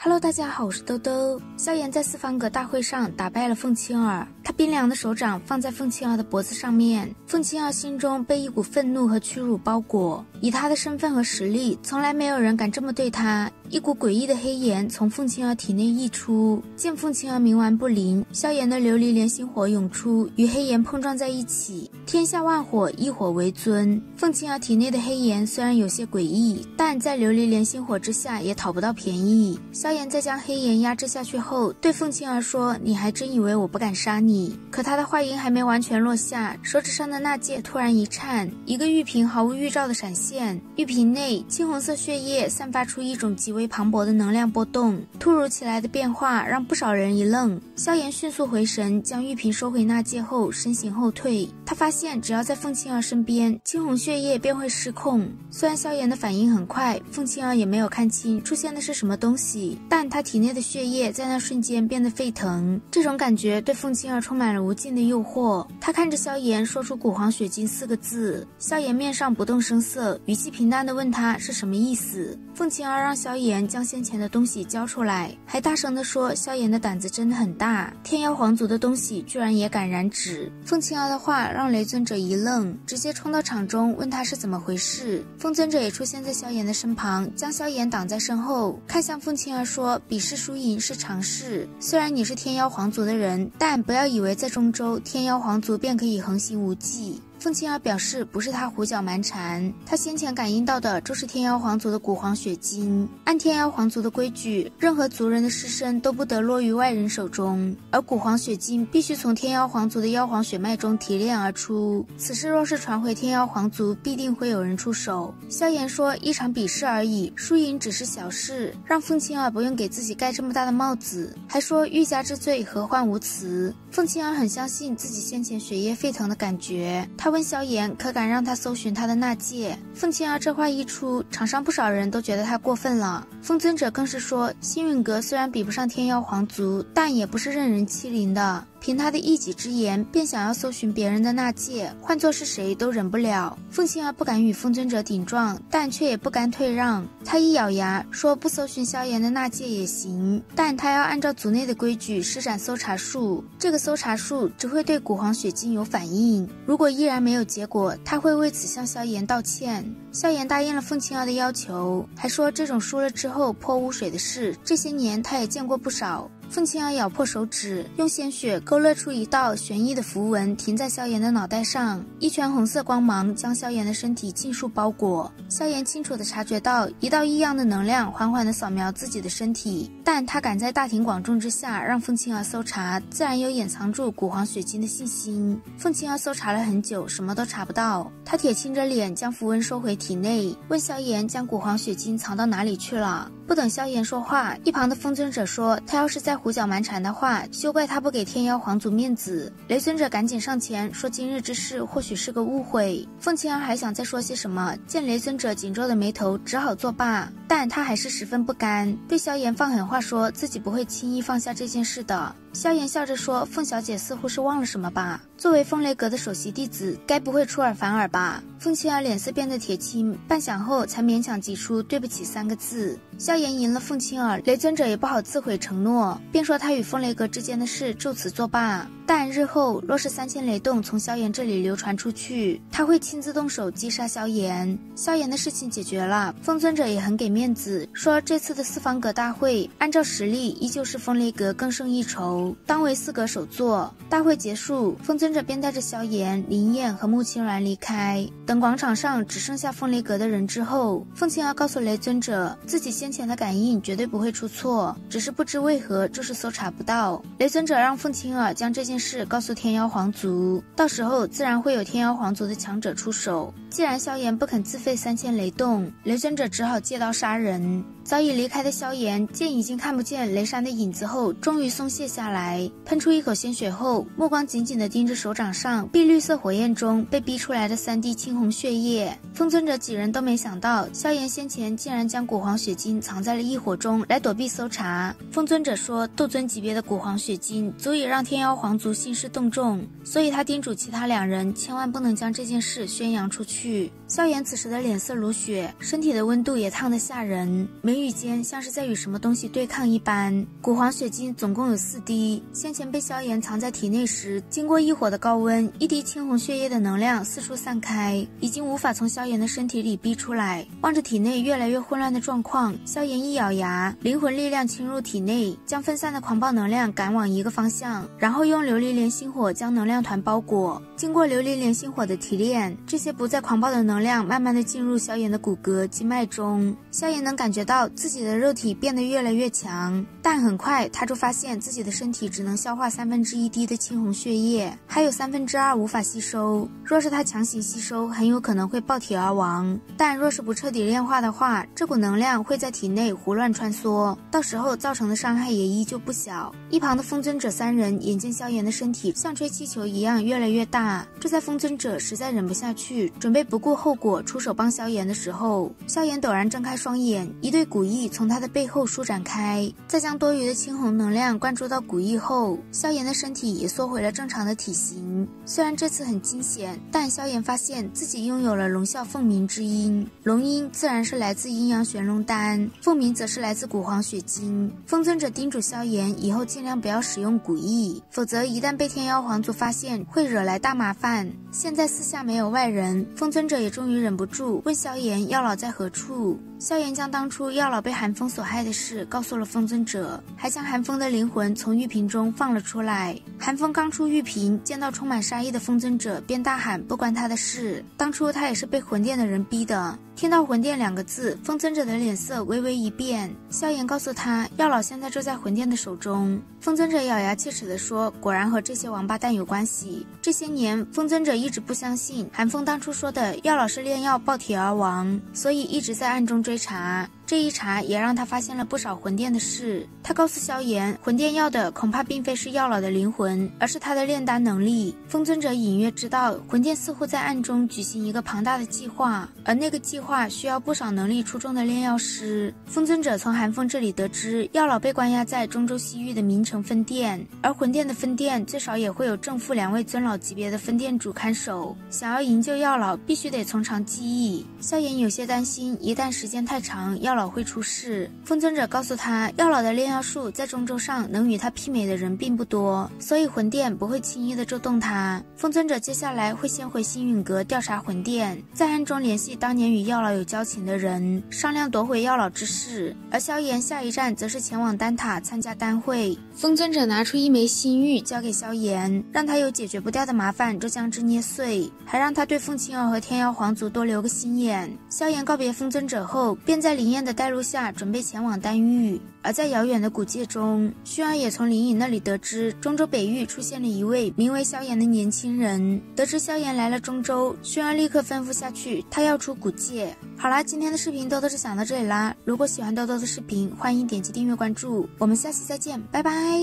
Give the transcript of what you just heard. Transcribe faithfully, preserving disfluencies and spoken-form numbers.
Hello， 大家好，我是兜兜。萧炎在四方阁大会上打败了凤青儿，他冰凉的手掌放在凤青儿的脖子上面。凤青儿心中被一股愤怒和屈辱包裹，以他的身份和实力，从来没有人敢这么对他。一股诡异的黑炎从凤青儿体内溢出，见凤青儿冥顽不灵，萧炎的琉璃莲心火涌出，与黑炎碰撞在一起。天下万火，一火为尊。凤青儿体内的黑炎虽然有些诡异，但在琉璃莲心火之下也讨不到便宜。 萧炎在将黑炎压制下去后，对凤青儿说：“你还真以为我不敢杀你？”可他的话音还没完全落下，手指上的纳戒突然一颤，一个玉瓶毫无预兆的闪现，玉瓶内青红色血液散发出一种极为磅礴的能量波动。突如其来的变化让不少人一愣。萧炎迅速回神，将玉瓶收回纳戒后，身形后退。他发现，只要在凤青儿身边，青红血液便会失控。虽然萧炎的反应很快，凤青儿也没有看清出现的是什么东西。 但他体内的血液在那瞬间变得沸腾，这种感觉对凤青儿充满了无尽的诱惑。他看着萧炎，说出“古皇血晶”四个字。萧炎面上不动声色，语气平淡地问他是什么意思。凤青儿让萧炎将先前的东西交出来，还大声地说：“萧炎的胆子真的很大，天妖皇族的东西居然也敢染指。”凤青儿的话让雷尊者一愣，直接冲到场中问他是怎么回事。风尊者也出现在萧炎的身旁，将萧炎挡在身后，看向凤青儿。 说比试输赢是常事，虽然你是天妖皇族的人，但不要以为在中州天妖皇族便可以横行无忌。 凤青儿表示，不是他胡搅蛮缠，他先前感应到的就是天妖皇族的古皇血晶。按天妖皇族的规矩，任何族人的尸身都不得落于外人手中，而古皇血晶必须从天妖皇族的妖皇血脉中提炼而出。此事若是传回天妖皇族，必定会有人出手。萧炎说，一场比试而已，输赢只是小事，让凤青儿不用给自己盖这么大的帽子。还说欲加之罪，何患无辞。凤青儿很相信自己先前血液沸腾的感觉，他。 他问萧炎可敢让他搜寻他的纳戒？凤青儿这话一出，场上不少人都觉得他过分了。风尊者更是说，星陨阁虽然比不上天妖皇族，但也不是任人欺凌的。 凭他的一己之言，便想要搜寻别人的纳戒，换作是谁都忍不了。凤青儿不敢与风尊者顶撞，但却也不甘退让。他一咬牙说：“不搜寻萧炎的纳戒也行，但他要按照族内的规矩施展搜查术。这个搜查术只会对古皇血晶有反应，如果依然没有结果，他会为此向萧炎道歉。” 萧炎答应了凤青儿的要求，还说这种输了之后泼污水的事，这些年他也见过不少。凤青儿咬破手指，用鲜血勾勒出一道玄异的符文，停在萧炎的脑袋上。一圈红色光芒将萧炎的身体尽数包裹。萧炎清楚地察觉到一道异样的能量缓缓地扫描自己的身体，但他敢在大庭广众之下让凤青儿搜查，自然有掩藏住古皇血晶的信心。凤青儿搜查了很久，什么都查不到。他铁青着脸将符文收回体。 体内问萧炎将古皇血晶藏到哪里去了？不等萧炎说话，一旁的风尊者说：“他要是再胡搅蛮缠的话，休怪他不给天妖皇族面子。”雷尊者赶紧上前说：“今日之事或许是个误会。”凤青儿还想再说些什么，见雷尊者紧皱的眉头，只好作罢。但他还是十分不甘，对萧炎放狠话说自己不会轻易放下这件事的。 萧炎笑着说：“凤小姐似乎是忘了什么吧？作为风雷阁的首席弟子，该不会出尔反尔吧？”凤青儿脸色变得铁青，半晌后才勉强挤出“对不起”三个字。萧炎赢了凤青儿，雷尊者也不好自毁承诺，便说他与风雷阁之间的事就此作罢。但日后若是三千雷动从萧炎这里流传出去，他会亲自动手击杀萧炎。萧炎的事情解决了，风尊者也很给面子，说这次的四方阁大会，按照实力依旧是风雷阁更胜一筹。 当为四阁首座。大会结束，风尊者便带着萧炎、林燕和穆青鸾离开。等广场上只剩下风雷阁的人之后，凤青儿告诉雷尊者，自己先前的感应绝对不会出错，只是不知为何就是搜查不到。雷尊者让凤青儿将这件事告诉天妖皇族，到时候自然会有天妖皇族的强者出手。既然萧炎不肯自费三千雷动，雷尊者只好借刀杀人。 早已离开的萧炎见已经看不见雷山的影子后，终于松懈下来，喷出一口鲜血后，目光紧紧地盯着手掌上碧绿色火焰中被逼出来的三滴青红血液。风尊者几人都没想到，萧炎先前竟然将古皇血晶藏在了异火中来躲避搜查。风尊者说，斗尊级别的古皇血晶足以让天妖皇族兴师动众，所以他叮嘱其他两人千万不能将这件事宣扬出去。萧炎此时的脸色如血，身体的温度也烫得吓人，眉宇间像是在与什么东西对抗一般。古黄血晶总共有四滴，先前被萧炎藏在体内时，经过一火的高温，一滴青红血液的能量四处散开，已经无法从萧炎的身体里逼出来。望着体内越来越混乱的状况，萧炎一咬牙，灵魂力量侵入体内，将分散的狂暴能量赶往一个方向，然后用琉璃莲心火将能量团包裹。经过琉璃莲心火的提炼，这些不再狂暴的能量能量慢慢的进入萧炎的骨骼经脉中，萧炎能感觉到自己的肉体变得越来越强，但很快他就发现自己的身体只能消化三分之一滴的青红血液，还有三分之二无法吸收。若是他强行吸收，很有可能会爆体而亡。但若是不彻底炼化的话，这股能量会在体内胡乱穿梭，到时候造成的伤害也依旧不小。一旁的风尊者三人眼见萧炎的身体像吹气球一样越来越大，这在风尊者实在忍不下去，准备不顾后。后果出手帮萧炎的时候，萧炎陡然睁开双眼，一对骨翼从他的背后舒展开，再将多余的青红能量灌注到骨翼后，萧炎的身体也缩回了正常的体型。虽然这次很惊险，但萧炎发现自己拥有了龙啸凤鸣之音，龙音自然是来自阴阳玄龙丹，凤鸣则是来自古黄血晶。风尊者叮嘱萧炎以后尽量不要使用骨翼，否则一旦被天妖皇族发现，会惹来大麻烦。现在四下没有外人，风尊者也终于忍不住问萧炎药老在何处。萧炎将当初药老被寒风所害的事告诉了风尊者，还将寒风的灵魂从玉瓶中放了出来。寒风刚出玉瓶，见到充满杀意的风尊者，便大喊不关他的事，当初他也是被魂殿的人逼的。听到魂殿两个字，风尊者的脸色微微一变。萧炎告诉他，药老现在就在魂殿的手中。风尊者咬牙切齿地说，果然和这些王八蛋有关系。这些年，风尊者一直不相信寒风当初说的药老是炼药爆体而亡，所以一直在暗中追查。这一查也让他发现了不少魂殿的事。他告诉萧炎，魂殿要的恐怕并非是药老的灵魂，而是他的炼丹能力。风尊者隐约知道，魂殿似乎在暗中举行一个庞大的计划，而那个计划需要不少能力出众的炼药师。风尊者从寒风这里得知，药老被关押在中州西域的名城分殿，而魂殿的分殿最少也会有正副两位尊老级别的分殿主看守。想要营救药老，必须得从长计议。萧炎有些担心，一旦时间太长，药老老会出事。风尊者告诉他，药老的炼药术在中州上能与他媲美的人并不多，所以魂殿不会轻易的捉动他。风尊者接下来会先回星陨阁调查魂殿，在暗中联系当年与药老有交情的人，商量夺回药老之事。而萧炎下一站则是前往丹塔参加丹会。风尊者拿出一枚心玉交给萧炎，让他有解决不掉的麻烦就将之捏碎，还让他对凤青儿和天妖皇族多留个心眼。萧炎告别风尊者后，便在灵验的的带路下准备前往丹域。而在遥远的古界中，薰儿也从灵隐那里得知，中州北域出现了一位名为萧炎的年轻人。得知萧炎来了中州，薰儿立刻吩咐下去，他要出古界。好啦，今天的视频豆豆就讲到这里啦。如果喜欢豆豆的视频，欢迎点击订阅关注，我们下期再见，拜拜。